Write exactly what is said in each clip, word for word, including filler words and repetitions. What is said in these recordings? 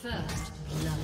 First blood.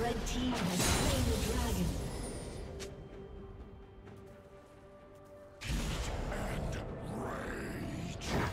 The team has slain the dragon. Heat and rage.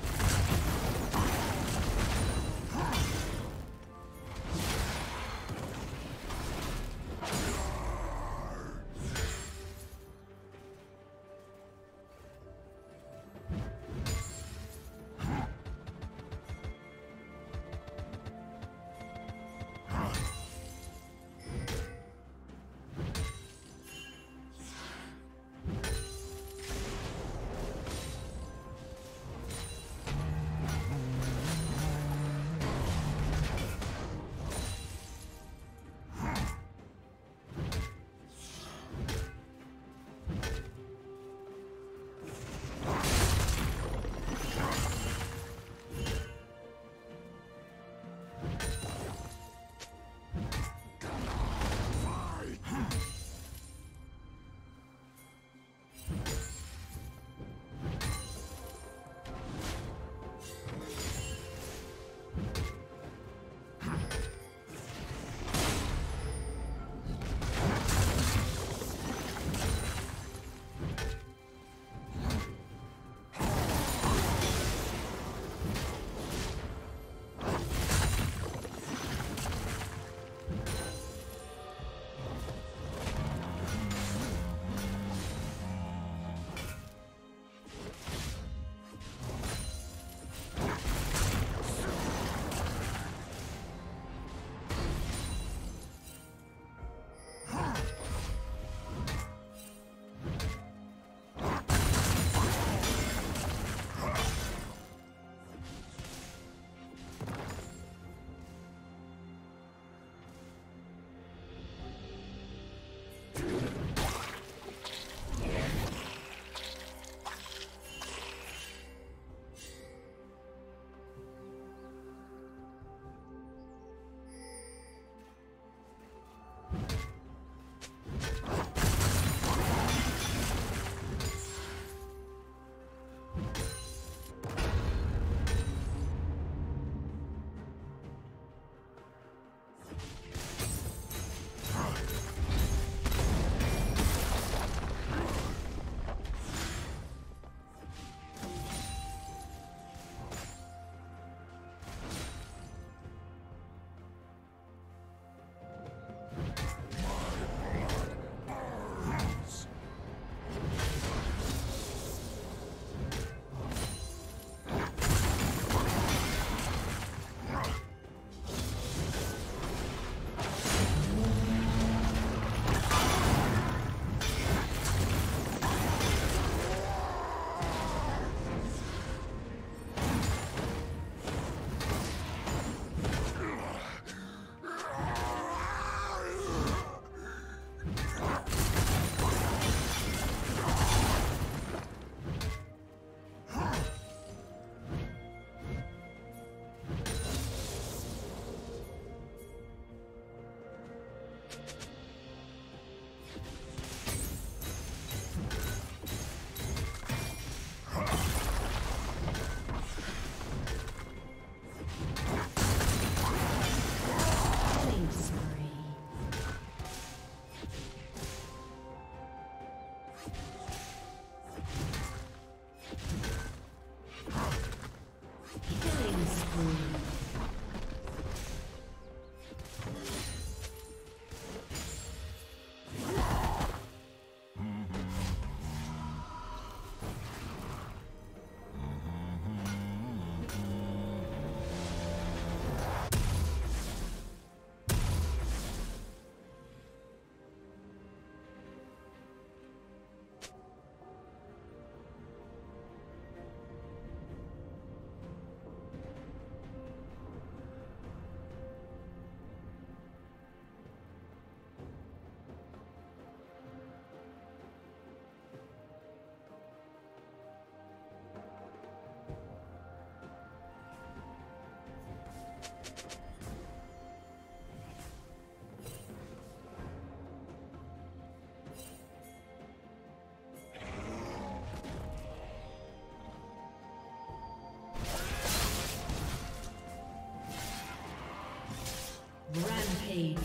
page.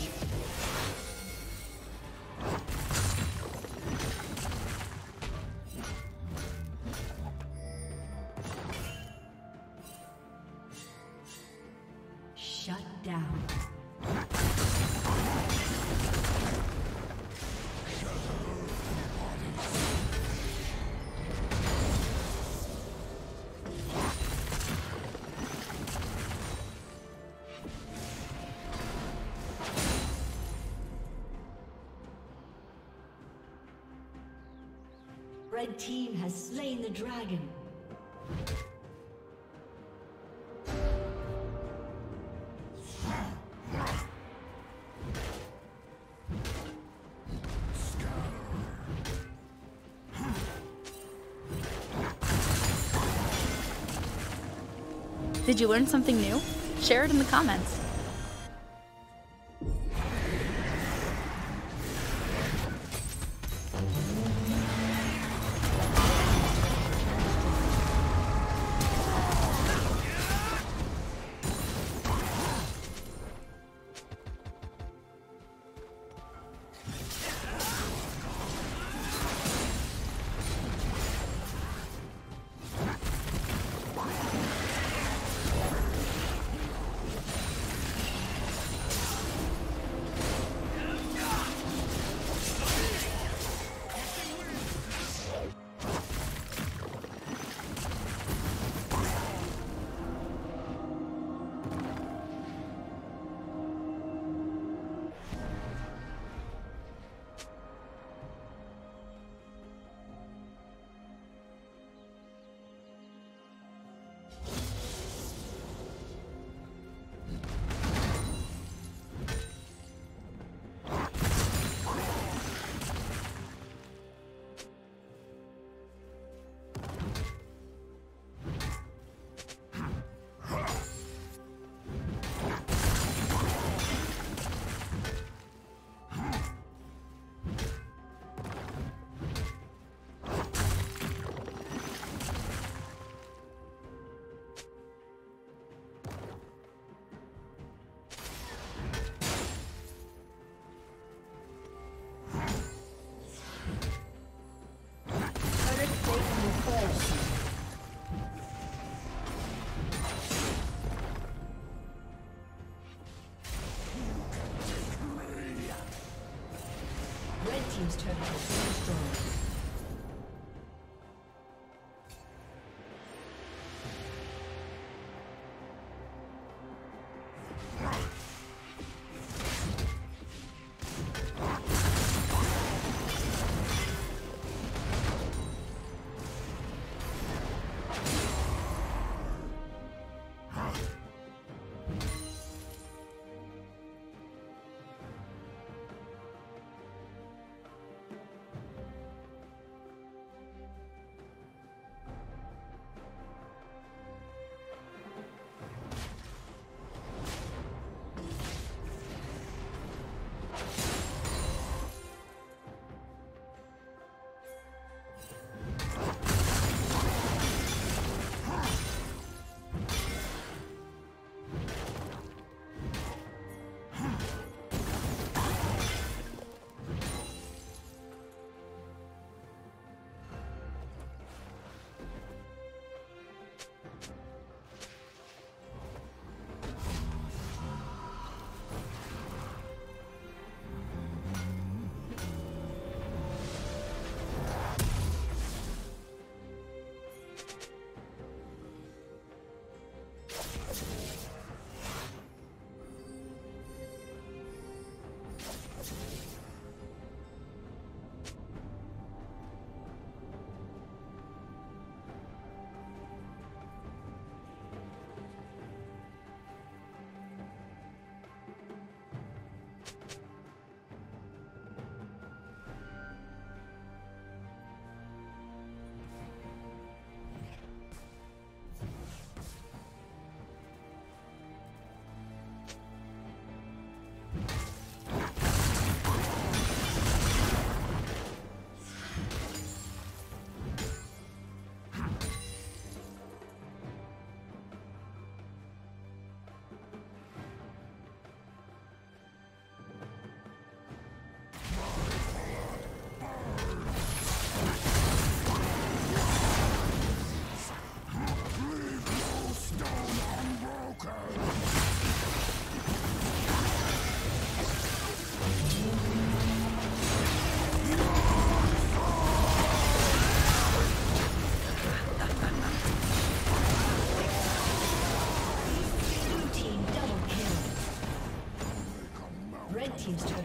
Red team has slain the dragon. Did you learn something new? Share it in the comments. Red team's turn.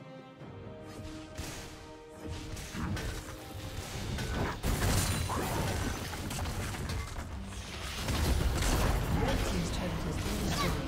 Red team's turret has been destroyed.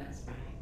That's right.